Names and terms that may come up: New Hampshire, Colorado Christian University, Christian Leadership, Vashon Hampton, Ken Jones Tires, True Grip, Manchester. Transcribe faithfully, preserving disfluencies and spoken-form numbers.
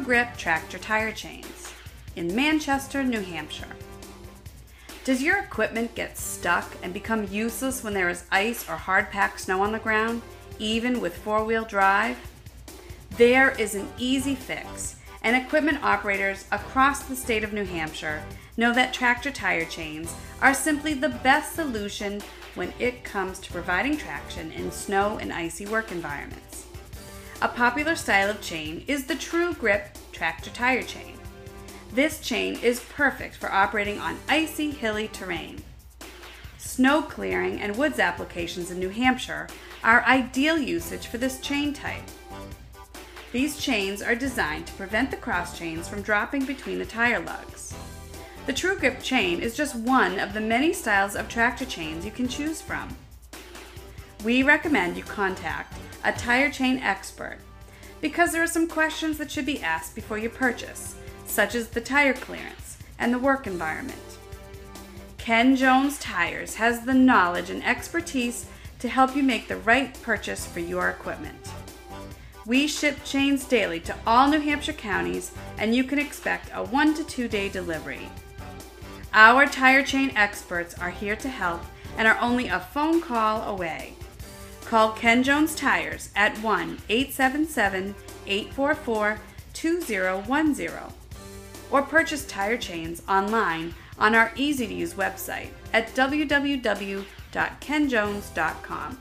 True Grip tractor tire chains in Manchester, New Hampshire. Does your equipment get stuck and become useless when there is ice or hard-packed snow on the ground, even with four-wheel drive? There is an easy fix, and equipment operators across the state of New Hampshire know that tractor tire chains are simply the best solution when it comes to providing traction in snow and icy work environments. A popular style of chain is the True Grip tractor tire chain. This chain is perfect for operating on icy, hilly terrain. Snow clearing and woods applications in New Hampshire are ideal usage for this chain type. These chains are designed to prevent the cross chains from dropping between the tire lugs. The True Grip chain is just one of the many styles of tractor chains you can choose from. We recommend you contact a tire chain expert because there are some questions that should be asked before you purchase, such as the tire clearance and the work environment. Ken Jones Tires has the knowledge and expertise to help you make the right purchase for your equipment. We ship chains daily to all New Hampshire counties, and you can expect a one to two day delivery. Our tire chain experts are here to help and are only a phone call away. Call Ken Jones Tires at one eight seven seven, eight four four, two zero one zero or purchase tire chains online on our easy-to-use website at w w w dot ken jones dot com.